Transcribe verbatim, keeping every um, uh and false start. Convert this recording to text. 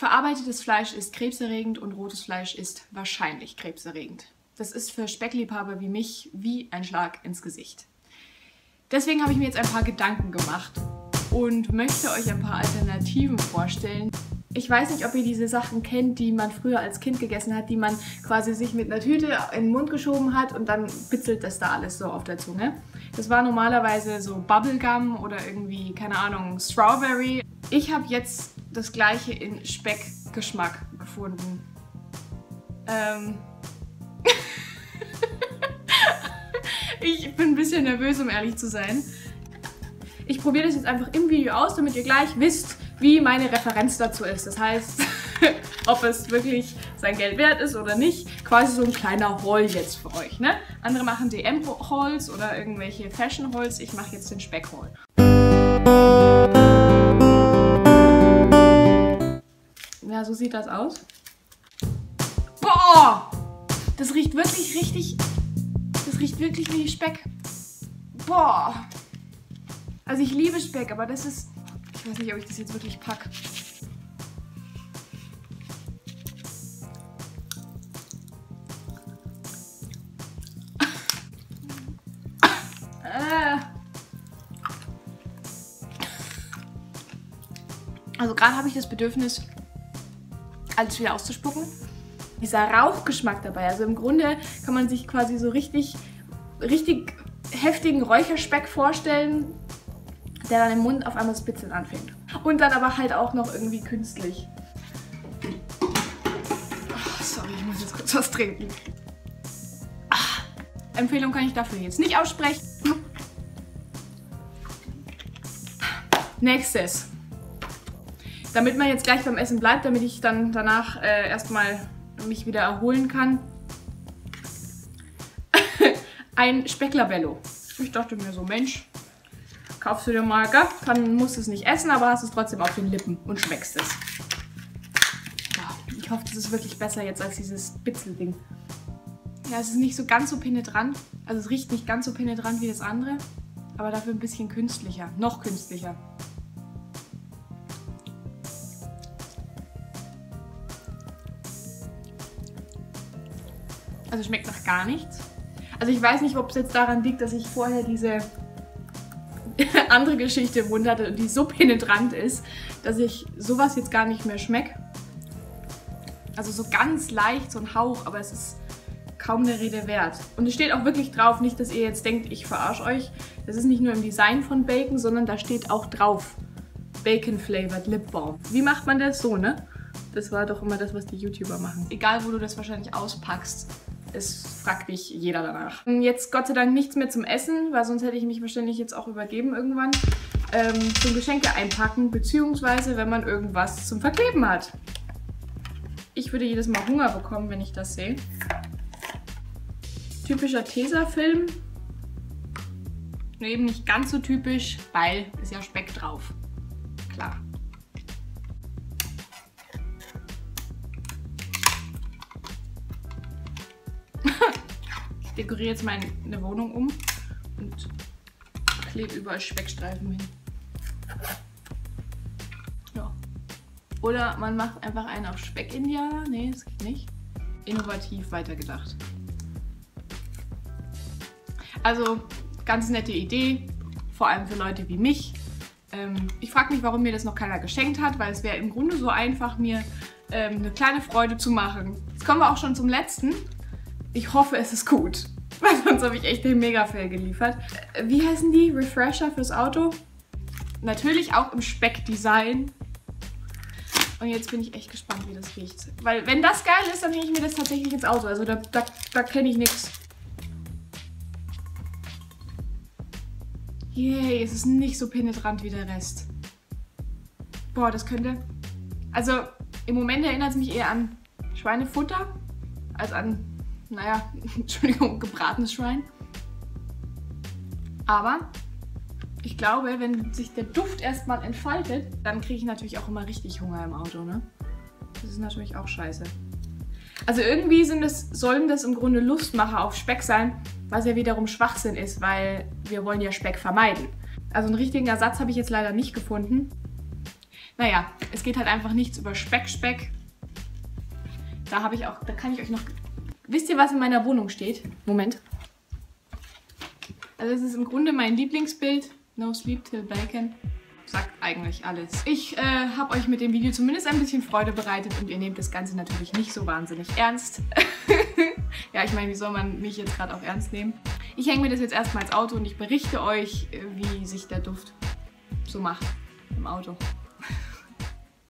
Verarbeitetes Fleisch ist krebserregend und rotes Fleisch ist wahrscheinlich krebserregend. Das ist für Speckliebhaber wie mich wie ein Schlag ins Gesicht. Deswegen habe ich mir jetzt ein paar Gedanken gemacht und möchte euch ein paar Alternativen vorstellen. Ich weiß nicht, ob ihr diese Sachen kennt, die man früher als Kind gegessen hat, die man quasi sich mit einer Tüte in den Mund geschoben hat und dann bitzelt das da alles so auf der Zunge. Das war normalerweise so Bubblegum oder irgendwie, keine Ahnung, Strawberry. Ich habe jetzt das gleiche in Speckgeschmack gefunden. Ähm... Ich bin ein bisschen nervös, um ehrlich zu sein. Ich probiere das jetzt einfach im Video aus, damit ihr gleich wisst, wie meine Referenz dazu ist. Das heißt, ob es wirklich sein Geld wert ist oder nicht. Quasi so ein kleiner Haul jetzt für euch, ne? Andere machen D M-Hauls oder irgendwelche Fashion-Hauls. Ich mache jetzt den Speck-Haul. Ja, so sieht das aus. Boah! Das riecht wirklich richtig... Das riecht wirklich wie Speck. Boah. Also ich liebe Speck, aber das ist... Ich weiß nicht, ob ich das jetzt wirklich packe. Also gerade habe ich das Bedürfnis, alles wieder auszuspucken. Dieser Rauchgeschmack dabei, also im Grunde kann man sich quasi so richtig, richtig heftigen Räucherspeck vorstellen, der dann im Mund auf einmal das Bitzeln anfängt. Und dann aber halt auch noch irgendwie künstlich. Oh, sorry, ich muss jetzt kurz was trinken. Ach, Empfehlung kann ich dafür jetzt nicht aussprechen. Nächstes. Damit man jetzt gleich beim Essen bleibt, damit ich dann danach äh, erstmal... mich wieder erholen kann. Ein Specklabello. Ich dachte mir so, Mensch, kaufst du dir mal, gell? Kann, musst es nicht essen, aber hast es trotzdem auf den Lippen und schmeckst es. Ich hoffe, das ist wirklich besser jetzt als dieses Bitzelding. Ja, es ist nicht so ganz so penetrant, also es riecht nicht ganz so penetrant wie das andere, aber dafür ein bisschen künstlicher, noch künstlicher. Also schmeckt nach gar nichts. Also ich weiß nicht, ob es jetzt daran liegt, dass ich vorher diese andere Geschichte im Mund hatte und die so penetrant ist, dass ich sowas jetzt gar nicht mehr schmecke. Also so ganz leicht, so ein Hauch, aber es ist kaum der Rede wert. Und es steht auch wirklich drauf, nicht, dass ihr jetzt denkt, ich verarsche euch. Das ist nicht nur im Design von Bacon, sondern da steht auch drauf, Bacon-flavored Lip Balm. Wie macht man das so, ne? Das war doch immer das, was die YouTuber machen. Egal, wo du das wahrscheinlich auspackst. Es fragt dich jeder danach. Jetzt Gott sei Dank nichts mehr zum Essen, weil sonst hätte ich mich wahrscheinlich jetzt auch übergeben irgendwann. Ähm, zum Geschenke einpacken, beziehungsweise wenn man irgendwas zum Verkleben hat. Ich würde jedes Mal Hunger bekommen, wenn ich das sehe. Typischer Tesafilm. Nur eben nicht ganz so typisch, weil ist ja Speck drauf. Klar. Ich dekoriere jetzt meine Wohnung um und klebe überall Speckstreifen hin. Ja. Oder man macht einfach einen auf Speck-Indianer. Nee, das geht nicht. Innovativ weitergedacht. Also, ganz nette Idee, vor allem für Leute wie mich. Ähm, ich frage mich, warum mir das noch keiner geschenkt hat, weil es wäre im Grunde so einfach, mir ähm, eine kleine Freude zu machen. Jetzt kommen wir auch schon zum letzten. Ich hoffe, es ist gut, weil sonst habe ich echt den Mega-Fail geliefert. Wie heißen die? Refresher fürs Auto? Natürlich auch im Speckdesign. Und jetzt bin ich echt gespannt, wie das riecht. Weil wenn das geil ist, dann hänge ich mir das tatsächlich ins Auto. Also da, da, da kenne ich nichts. Yay, es ist nicht so penetrant wie der Rest. Boah, das könnte... Also im Moment erinnert es mich eher an Schweinefutter als an... Naja, Entschuldigung, gebratenes Schwein. Aber ich glaube, wenn sich der Duft erstmal entfaltet, dann kriege ich natürlich auch immer richtig Hunger im Auto, ne? Das ist natürlich auch scheiße. Also irgendwie sind es, sollen das im Grunde Lustmacher auf Speck sein, was ja wiederum Schwachsinn ist, weil wir wollen ja Speck vermeiden. Also einen richtigen Ersatz habe ich jetzt leider nicht gefunden. Naja, es geht halt einfach nichts über Speck-Speck. Da habe ich auch, da kann ich euch noch... Wisst ihr, was in meiner Wohnung steht? Moment. Also es ist im Grunde mein Lieblingsbild. No sleep till bacon. Sagt eigentlich alles. Ich äh, habe euch mit dem Video zumindest ein bisschen Freude bereitet und ihr nehmt das Ganze natürlich nicht so wahnsinnig ernst. Ja, ich meine, wie soll man mich jetzt gerade auch ernst nehmen? Ich hänge mir das jetzt erstmal ins Auto und ich berichte euch, wie sich der Duft so macht im Auto.